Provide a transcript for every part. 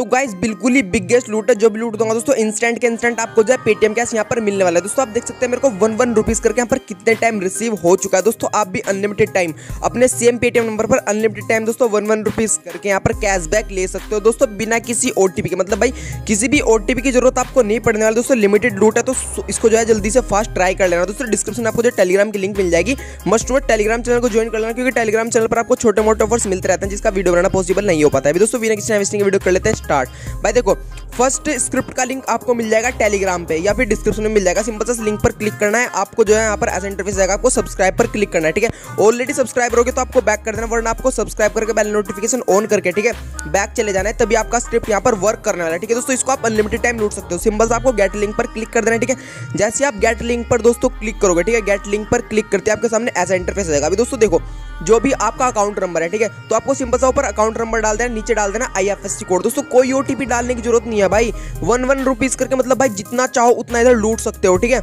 तो गाइस बिल्कुल ही बिगेस्ट लूट है, जो भी लूट दूंगा दोस्तों इंस्टेंट के इंस्टेंट आपको जो है पेटीएम कैश यहाँ पर मिलने वाला है। दोस्तों आप देख सकते हैं मेरे को 1-1 रुपीज करके यहाँ पर कितने टाइम रिसीव हो चुका है। दोस्तों आप भी अनलिमिटेड टाइम अपने सेम पेटीएम नंबर पर अनलिमिटेड टाइम दोस्तों 1-1 रुपीज करके यहाँ पर कैशबैक ले सकते हो दोस्तों बिना किसी ओटीपी के। मतलब भाई किसी भी ओटीपी की जरूरत आपको नहीं पड़ने वाली दोस्तों, लिमिटेड लूट है तो इसको जो है जल्दी से फास्ट ट्राई कर लेना। दोस्तों डिस्क्रिप्शन में आपको जो टेलीग्राम की लिंक मिल जाएगी, मस्ट वो टेलीग्राम चैनल को ज्वाइन कर लेना, क्योंकि टेलीग्राम चैनल पर आपको छोटे मोटे ऑफर्स मिलते रहते हैं जिसका वीडियो बनाना पॉसिबल नहीं हो पाता है। अभी दोस्तों बिना किसी इन्वेस्टिंग वीडियो कर लेते हैं स्टार्ट। भाई देखो फर्स्ट स्क्रिप्ट का लिंक आपको मिल जाएगा टेलीग्राम पे या फिर डिस्क्रिप्शन में मिल जाएगा, सिंपल से लिंक पर क्लिक करना है आपको, जो है यहाँ पर ऐसा इंटरफेस आएगा आपको सब्सक्राइब पर क्लिक करना है। ठीक है, ऑलरेडी सब्सक्राइब होगे तो आपको बैक कर देना, वरना आपको सब्सक्राइब करके बेल नोटिफिकेशन ऑन करके ठीक है बैक चले जाना है, तभी आपका स्क्रिप्ट यहाँ पर वर्क करने वाला है। ठीक है दोस्तों इसको आप अनलिमिटेड टाइम लूट सकते हो, सिंपल से आपको गेट लिंक पर क्लिक कर देना है। ठीक है जैसे आप गेट लिंक पर दोस्तों क्लिक करोगे, ठीक है गेट लिंक पर क्लिक करते आपके सामने ऐसा इंटरफेस आएगा। अभी दोस्तों देखो जो भी आपका अकाउंट नंबर है, ठीक है तो आपको सिंपल सा ऊपर अकाउंट नंबर डाल देना, नीचे डाल देना IFSC कोड। दोस्तों कोई OTP डालने की जरूरत नहीं है भाई, 1-1 रुपीज करके मतलब भाई जितना चाहो उतना इधर लूट सकते हो। ठीक है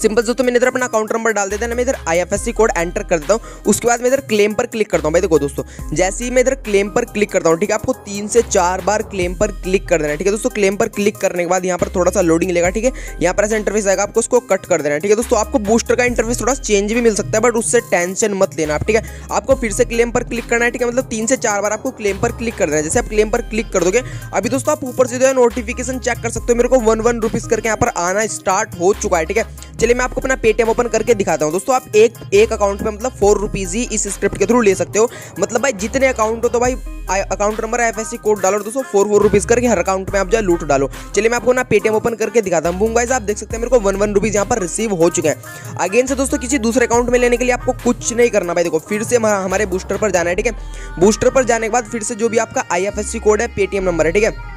सिंपल दोस्तों मैंने इधर अपना अकाउंट नंबर डाल देता है, मैं इधर IFSC कोड एंटर कर देता हूँ, उसके बाद मैं इधर क्लेम पर क्लिक करता हूँ। भाई देखो दोस्तों जैसे ही मैं इधर क्लेम पर क्लिक करता हूँ, ठीक है आपको 3 से 4 बार क्लेम पर क्लिक कर देना है। ठीक है दोस्तों क्लेम पर क्लिक करने के बाद यहाँ पर थोड़ा सा लोडिंग लेगा, ठीक है यहाँ पर ऐसा इंटरफेस आएगा आपको उसको कट कर देना है। ठीक है दोस्तों आपको बूस्टर का इंटरफेस थोड़ा चेंज भी मिल सकता है, बट उससे टेंशन मत लेना आप। ठीक है आपको फिर से क्लेम पर क्लिक करना है, ठीक है मतलब 3 से 4 बार आपको क्लेम पर क्लिक कर देना है। जैसे आप क्लेम पर क्लिक कर दोगे अभी दोस्तों आप ऊपर से जो है नोटिफिकेशन चेक कर सकते हो, मेरे को 1-1 रुपीज करके यहाँ पर आना स्टार्ट हो चुका है। ठीक है चलिए मैं आपको अपना पेटीएम ओपन करके दिखाता हूँ। दोस्तों आप एक अकाउंट पे मतलब 4 रुपीज ही इस स्क्रिप्ट के थ्रू ले सकते हो। मतलब भाई जितने अकाउंट हो तो भाई अकाउंट नंबर IFSC कोड डालो दोस्तों, 4-4 रुपीज करके हर अकाउंट में आप जो लूट डालो। चलिए मैं आपको ना पेटीएम ओपन करके दिखाता हूँ। बूम गाइस आप देख सकते हैं मेरे को 1-1 रुपीज यहाँ पर रिसीव हो चुके हैं। अगेन से दोस्तों किसी दूसरे अकाउंट में लेने के लिए आपको कुछ नहीं करना। भाई देखो फिर से हमारे बूस्टर पर जाना है, ठीक है बूस्टर पर जाने के बाद फिर से जो भी आपका IFSC कोड है पेटीएम नंबर है, ठीक है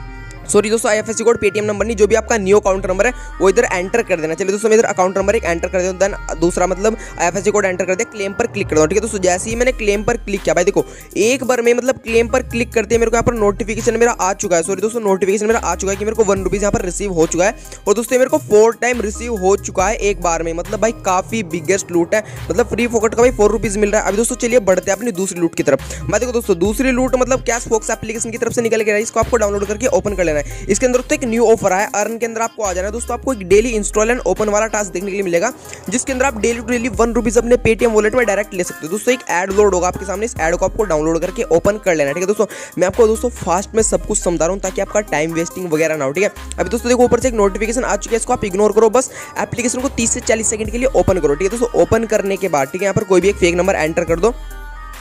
सॉरी दोस्तों IFSC कोड पेटीएम नंबर नहीं, जो भी आपका न्यू अकाउंट नंबर है वो इधर एंटर कर देना। चलिए दोस्तों मैं इधर अकाउंट नंबर एक एंटर कर देता हूँ, दूसरा मतलब IFSC कोड एंटर कर दिया, क्लेम पर क्लिक कर दो। ठीक है दोस्तों जैसे ही मैंने क्लेम पर क्लिक किया भाई देखो एक बार में मतलब क्लेम पर क्लिक करते मेरे को यहाँ पर नोटिफिकेशन मेरा आ चुका है। सॉरी दोस्तों नोटिफिकेशन मेरा आ चुका है कि मेरे को 1 रुपीज यहाँ पर रिसीव हो चुका है, और दोस्तों मेरे को 4 टाइम रिसीव हो चुका है एक बार में। मतलब भाई काफी बिगेस्ट लूट है, मतलब फ्री फोकट का भाई 4 रुपीज मिल रहा है। अभी दोस्तों चलिए बढ़ते हैं अपनी दूसरी लूट की तरफ। भाई देखो दोस्तों दूसरी लूट मतलब कैश फोकस एप्लीकेशन की तरफ से निकल के इसको आपको डाउनलोड करके ओपन कर लेना है। इसके अंदर तो एक न्यू ऑफर आया अर्न के अंदर आपको आ जाना है। दोस्तों आपको एक डेली इंस्टॉल एंड ओपन वाला टास्क देखने के लिए मिलेगा, जिसके अंदर आप डेली टू डेली 1 रुपीज अपने पेटीएम वॉलेट में डायरेक्ट ले सकते हो। दोस्तों एक ऐड लोड होगा आपके सामने, इस ऐड को आपको डाउनलोड करके ओपन कर लेना है। ठीक है दोस्तों मैं आपको दोस्तों फास्ट में सब कुछ समझा रहा हूँ ताकि आपका टाइम वेस्टिंग वगैरह ना हो। ठीक है अभी दोस्तों देखो ऊपर से एक नोटिफिकेशन आ चुकी है, इसको आप इग्नोर करो, बस एप्लीकेशन को 30 से 40 सेकंड के लिए ओपन करो। ठीक है दोस्तों ओपन करने के बाद ठीक है यहाँ पर कोई भी एक फेक नंबर एंटर कर दो।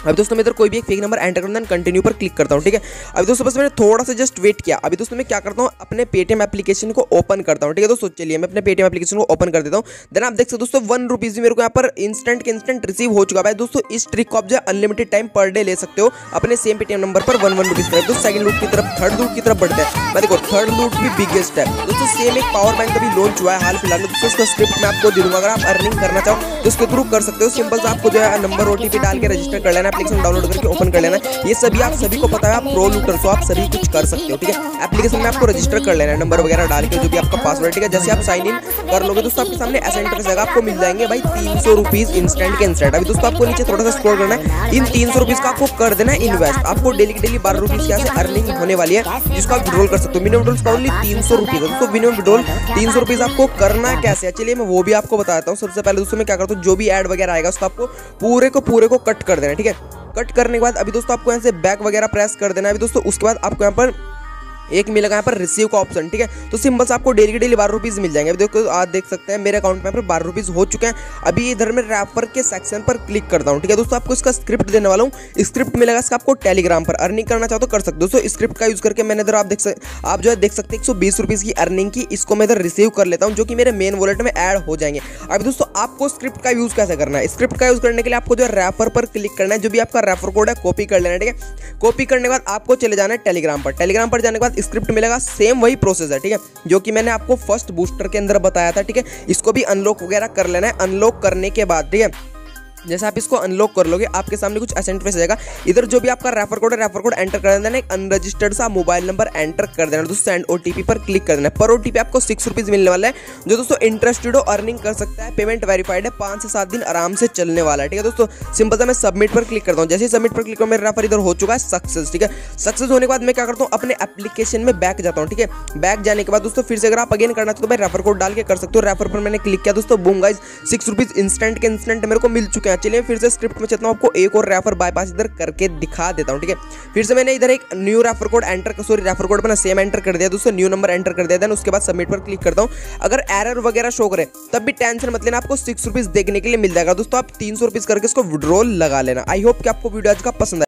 अभी दोस्तों मैं इधर कोई भी एक फेक नंबर एंटर करता हूँ, कंटिन्यू पर क्लिक करता हूँ। ठीक है अभी दोस्तों बस मैंने थोड़ा सा जस्ट वेट किया। अभी दोस्तों मैं क्या करता हूँ अपने पेटीएम एप्लीकेशन को ओपन करता हूँ। ठीक है दोस्तों चलिए मैं अपने पेटीएम एप्लीकेशन को ओपन कर देता हूँ। देन आप देख सकते हो दोस्तों 1 रुपीज भी मेरे को यहाँ पर इंस्टेंट के इंस्टेंट रिसीव हो चुका है। दोस्तों इस ट्रिक को आप जो अनलिमिटेड टाइम पर डे ले सकते हो अपने सेम पेटीएम नंबर पर 1-1 रुपीज करें। दोस्तों सेकंड लूट की तरफ थर्ड लूट की तरफ बढ़ते हैं। मैं देखो थर्ड लूट भी बिगेस्ट है दोस्तों, सेम एक पावर बैंक का भी लॉन्च हुआ है हाल फिलहाल। दोस्तों इसका स्क्रिप्ट मैं आपको दे दूंगा, अगर आप अर्निंग करना चाहो तो उसके थ्रू कर सकते हो। सिंपल सा आपको जो है नंबर OTP डाल के रजिस्टर कर लेना, एप्लीकेशन डाउनलोड करके ओपन कर लेना। ये सभी आप सभी को पता है, आप प्रो लूटर सो आप सभी कुछ कर सकते हो। ठीक है एप्लीकेशन में आपको रजिस्टर कर लेना है, नंबर वगैरह डाल के जो भी आपका पासवर्ड। ठीक है जैसे आप साइन इन कर लोगे दोस्तों आपके सामने ऐसा इंटरफेस आएगा, आपको मिल जाएंगे भाई 300 रुपीज इंस्टेंट के इंस्टेंट। अभी दोस्तों आपको नीचे थोड़ा सा स्क्रॉल करना है, इन 300 रुपीज का आपको कर देना है इन्वेस्ट। आपको डेली की डेली 12 रुपीज की आपसे अर्निंग होने वाली है, जिसको आप विड्रॉल कर सकते हो। Minimum withdrawal only 300 rupees. दोस्तों मिनिमम विड्रॉल 300 रुपीज आपको करना कैसे है चलिए मैं वो भी आपको बताता हूँ। सबसे पहले दोस्तों मैं क्या करता हूँ, जो भी एड वगैरह आएगा उसको आपको पूरे को कट कर देना। ठीक है कट करने के बाद अभी दोस्तों आपको यहाँ से बैक वगैरह प्रेस कर देना है। अभी दोस्तों उसके बाद आपको यहाँ पर एक मिलेगा यहाँ पर रिसीव का ऑप्शन। ठीक है तो सिंपल से आपको डेली के डेली 12 रुपीज मिल जाएंगे। अभी देखो आप देख सकते हैं मेरे अकाउंट में पर 12 रुपीज हो चुके हैं। अभी इधर मैं रैपर के सेक्शन पर क्लिक करता हूँ। ठीक है दोस्तों आपको इसका स्क्रिप्ट देने वाला हूँ, स्क्रिप्ट मिलेगा इसका आपको टेलीग्राम पर। अर्निंग करना चाहो तो कर सकते हो। दोस्तों स्क्रिप्ट का यूज करके मैंने इधर आप जो है देख सकते हैं 120 रुपीज की अर्निंग की, इसको मैं इधर रिसीव कर लेता हूँ जो कि मेरे मेन वॉलेट में ऐड हो जाएंगे। अभी दोस्तों आपको स्क्रिप्ट का यूज कैसे करना है, स्क्रिप्ट का यूज करने के लिए आपको जो है रैपर पर क्लिक करना है, जो भी आपका रैपर कोड है कॉपी कर लेना है। ठीक है कॉपी करने के बाद आपको चले जाना है टेलीग्राम पर। टेलीग्राम पर जाने के बाद स्क्रिप्ट मिलेगा, सेम वही प्रोसेस है। ठीक है जो कि मैंने आपको फर्स्ट बूस्टर के अंदर बताया था। ठीक है इसको भी अनलॉक वगैरह कर लेना है। अनलॉक करने के बाद ठीक है जैसे आप इसको अनलॉक कर लोगे आपके सामने कुछ ऐसा इंटरफेस आएगा। इधर जो भी आपका रेफर कोड एंटर कर देना, एक अनरजिस्टर्ड सा मोबाइल नंबर एंटर कर देना दोस्तों, एंड ओटीपी पर क्लिक कर देना। पर ओटीपी आपको 6 रुपीज़ मिलने वाला है, जो दोस्तों इंटरेस्टेड हो अर्निंग कर सकता है। पेमेंट वेरीफाइड है, 5 से 7 दिन आराम से चलने वाला है। ठीक है दोस्तों, सिंपल सा मैं सबमिट पर क्लिक करता हूँ। जैसे ही सबमिट पर क्लिक करूँ मेरा रेफर इधर हो चुका है सक्सेस। ठीक है, सक्सेस होने के बाद मैं क्या करता हूँ, अपने एप्लीकेशन में बैक जाता हूँ। ठीक है, बैक जाने के बाद दोस्तों फिर से अगर आप अगेन करना चाहते हो भाई रेफर कोड डाल के कर सकते हो। रेफर पर मैंने क्लिक किया दोस्तों, बूम गाइस 6 रुपीज़ इंस्टेंट के इंस्टेंट मेरे को मिल चुके हैं। चलिए फिर से स्क्रिप्ट में चलता हूँ, आपको एक और रेफर बाईपास इधर करके दिखा देता हूँ। ठीक है, फिर से मैंने इधर एक new refer code enter, sorry refer code अपना सेम एंटर कर दिया दोस्तों, न्यू नंबर एंटर कर दिया था। उसके बाद सबमिट पर क्लिक करता हूँ। अगर एरर वगैरह शो करे तब भी टेंशन मत लेना, आपको 6 रुपीज़ देखने के लिए मिल जाएगा दोस्तों। आप 300 रुपीज़ करके इसको विड्रॉल लगा लेना। आई होप कि आपको वीडियो आज का पसंद है।